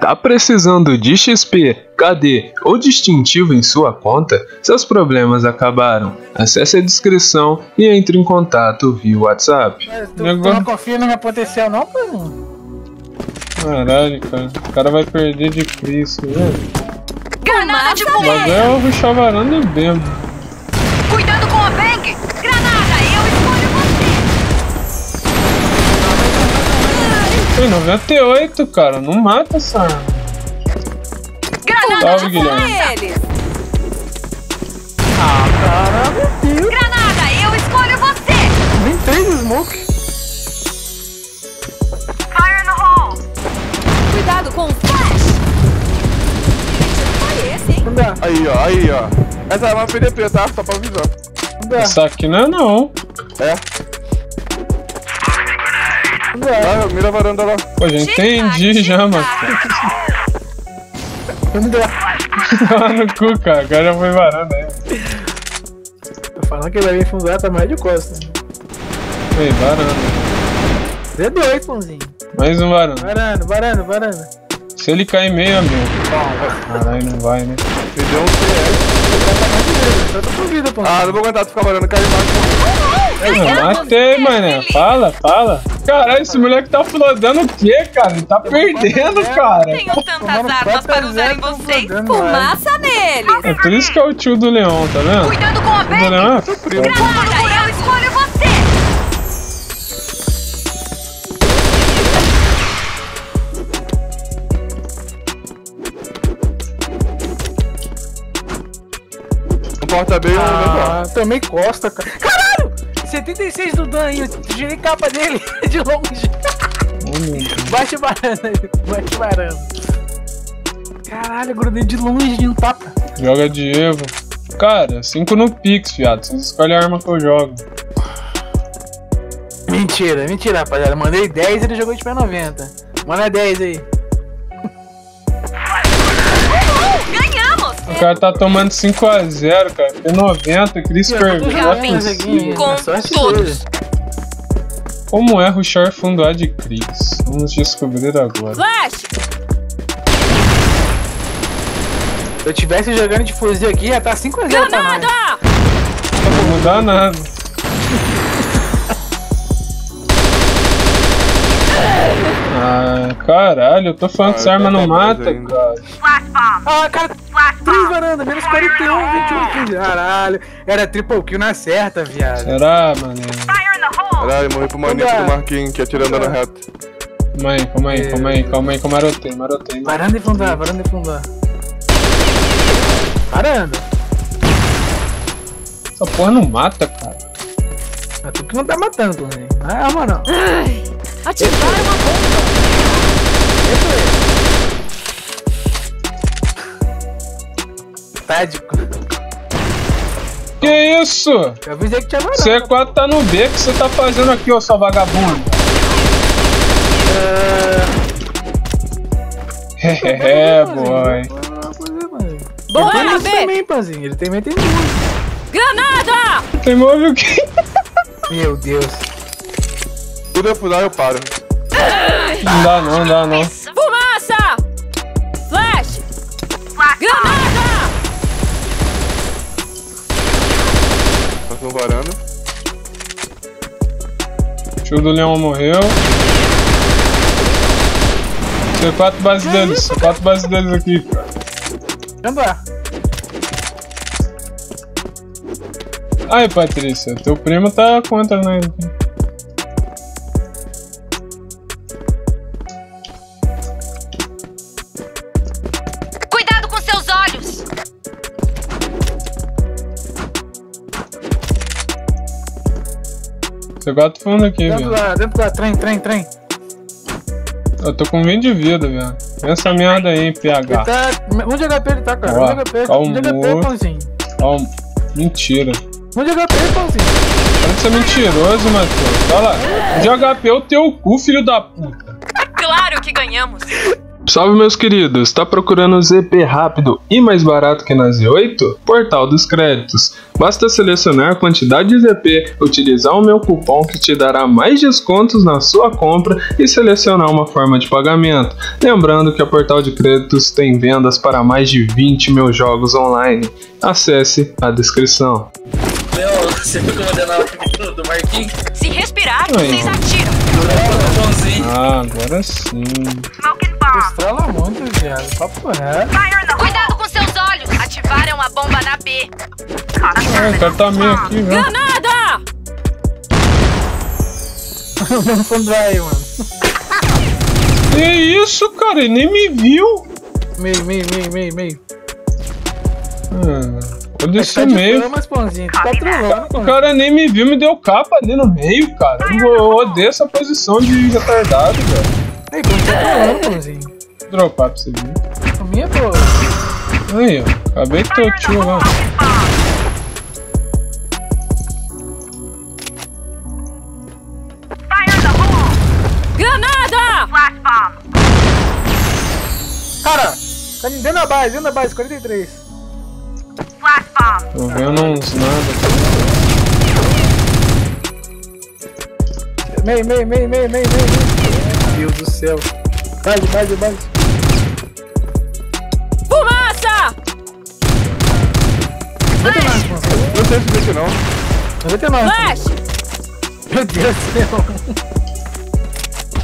Tá precisando de XP, KD ou distintivo em sua conta? Seus problemas acabaram. Acesse a descrição e entre em contato via WhatsApp. Mas tu não confia no meu potencial não, mano? Caralho, cara. O cara vai perder de Kriss, velho. Granada de fumeiro! Mas é o chavarando e bebo. Cuidado com a bang! Granada, eu escolho você! Tem 98, cara. Não mata essa arma. Granada de fumeiro! Ah, caralho, meu Deus! Granada, eu escolho você! Nem tem smoke. Fire no hole! Cuidado com o flash! Aí, ó. Essa arma é PDP, tá? Só pra avisar. Essa aqui não é, não. É. Ah, mira a varanda lá. Pô, já entendi já, mano. Tá no cu, cara. Agora já foi varanda aí. Tô falando que ele vai vir fundar, tá mais de costa. Ei, varanda. Z8, pãozinho. Mais um varanda. Varanda. Se ele cair meio, amigo. Caralho, não vai, né? Você deu um CS. Tá com vida, pô. Ah, não vou aguentar tu ficar varando, caiu embaixo. Eu matei, mané. Fala. Caralho, esse moleque tá flodando o quê, cara? Ele tá perdendo, cara. Eu tenho tantas armas para usar em vocês. Fumaça nele. É por isso que é o tio do Leon, tá vendo? Cuidando com a bem. Granada, eu escolho você. Porta B, também costa, cara. Caralho! 76 do Dan aí, eu tirei capa dele de longe. Bate varanda aí, bate varanda. Caralho, grudei de longe de um tapa. Joga de Evo. Cara, 5 no Pix, fiado. Vocês escolhem a arma que eu jogo. Mentira, rapaziada. Mandei 10 e ele jogou de P90. Manda 10 aí. O cara tá tomando 5 a 0, cara. P90, Kriss perdeu. Com todos. Como é rushar fundo A de Kriss? Vamos descobrir agora. Flash! Se eu tivesse jogando de fuzil aqui, já tá 5 a 0 também. Tá pra mudar nada. Ah, caralho, eu tô falando que essa arma não mata, cara. Ah, cara, 3 varandas, menos 41, 21, 15. Caralho, era triple kill na certa, viado. Será, mané? Caralho, morri pro maníaco do Marquinhos que atira andando reto. Calma aí, que eu marotei. Varanda e fundar. Varanda. Essa porra não mata, cara. Ah, tu que não tá matando, né? Ah, mano. Ai, ativaram uma bomba. Tádico. Que isso? Eu avisei que tinha varanda. C4 tá no B, o que você tá fazendo aqui, ô seu vagabundo? Boy. Boa, B! Também, pazinho. Ele também tem muito. Granada! Tem móvel o quê? Meu Deus. Tudo eu fudar, eu paro. Não dá não. Fumaça! Flash! Granada! Varanda. O tio do Leon morreu. Tem 4 bases deles. 4 bases deles aqui, cara. Andar. Ai, Patrícia, teu primo tá contra nós aqui. Cuidado com seus olhos! Você bate fundo aqui, velho. Dentro lá, trem. Eu tô com 20 de vida, velho. Essa merda aí, PH. Tá... Onde HP ele tá, cara? Onde HP, pãozinho? Calma. Mentira. Onde HP, pãozinho? Para de ser mentiroso, Matheus. Olha lá. Onde HP é o teu cu, filho da puta. Claro que ganhamos. Salve meus queridos, está procurando ZP rápido e mais barato que na Z8? Portal dos Créditos. Basta selecionar a quantidade de ZP, utilizar o meu cupom que te dará mais descontos na sua compra e selecionar uma forma de pagamento. Lembrando que a Portal de Créditos tem vendas para mais de 20 mil jogos online. Acesse a descrição. Leon, você viu que eu mandei na hora do Marquinhos? Se respirar, vocês atiram. Ah, agora sim. Estrela muito, viado. Papo reto. Cuidado com seus olhos. Ativaram a bomba na B. O cara tá meio aqui, velho. Granada! Vamos contrair, mano. Que isso, cara? Ele nem me viu. Meio. Olha esse meio. O cara nem me viu, me deu capa ali no meio, cara. Eu odeio essa posição de retardado, velho. Ei, tá dropar pra você ver. A minha é boa. Aí, ó. Acabei de ter o tio lá. Granada! Cara, tá dentro da base, 43. Tô vendo uns nada. Meio. Meu Deus do céu. Base. Fumaça! Flash! Não sei se deixa não. Flash! Meu Deus do céu.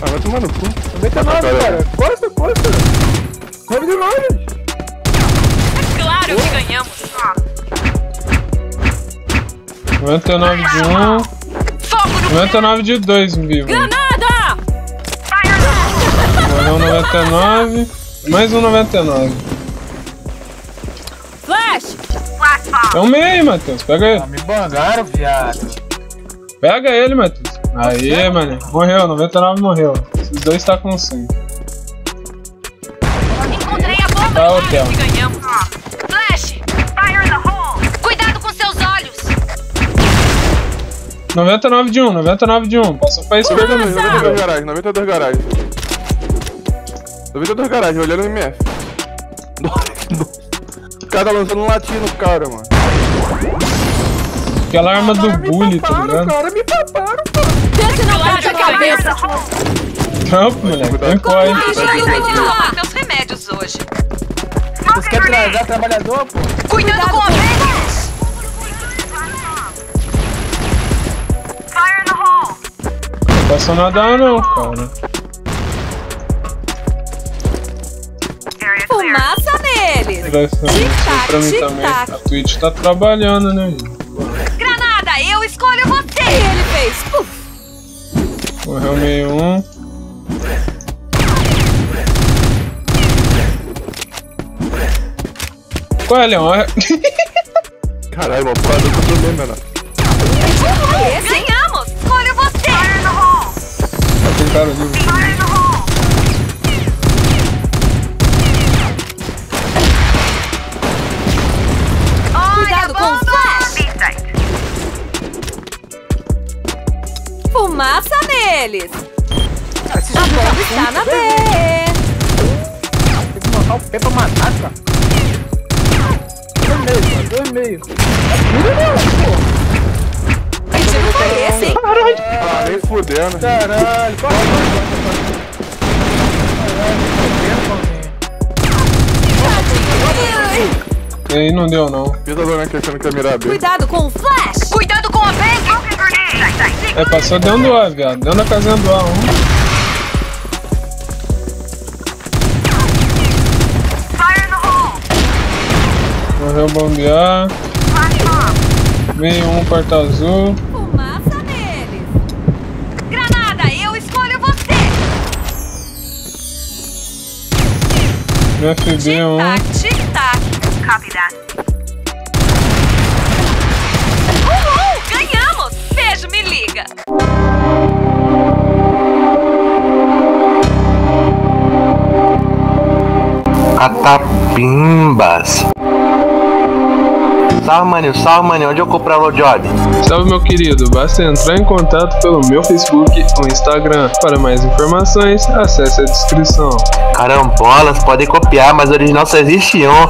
Ah, vai tomar no cu. 99, cara. Costa. Come de novo. É claro que ganhamos. 99 de 1. 99 de 2, vivo. Granada! Morreu 99, mais um 99. Flash! É um meio, Matheus, pega ele. Ah, me bangaram, viado. Pega ele, Matheus. Aê, mano. Morreu, 99 morreu. Esses dois tá com 100. Encontrei a bomba, tá, hotel. Ganhamos. Flash! Fire the hole! Cuidado com seus olhos! 99 de 1, 99 de 1. Passou pra esquerda, 92 garagem, 92 garagem. 92 garagem, olhando o MF. O cara tá lançando um latinho no cara, mano. Aquela arma do bully, tá ligado? Cara, me taparam, cara. Desce no lado da cabeça. Trampo, moleque. Vem corre. Meus remédios hoje. Você quer trazer trabalhador, pô? Cuidado com a velha! Não passa nada não, cara. Fumaça nele! Tic-tac. A Twitch tá trabalhando, né? Granada, eu escolho você! E ele fez! Puf. Morreu meio um. Qual é, Leon? Caralho, uma porra do problema, né? Ganhamos! Escolho você! Tem cara ali. Fumaça neles! Cara, a bomba está na B! Tem que botar o pé pra matar, cara! 2,5! É que tiro foi esse, hein? Caralho! Ah, nem fudendo! Caralho! E aí não deu não. Cuidado com o flash! Cuidado com a bang! É, passou dentro do A, viado. Dentro da casinha do A, Morreu bombear. Veio um porta azul. Fumaça neles. Granada, eu escolho você. Meu FB, um. Tic-tac. Copy. Me liga. Atapimbas. Salve, maninho, onde eu compro a LowJob? Salve, meu querido, basta entrar em contato pelo meu Facebook ou Instagram. Para mais informações, acesse a descrição. Carambolas, podem copiar, mas original só existe um.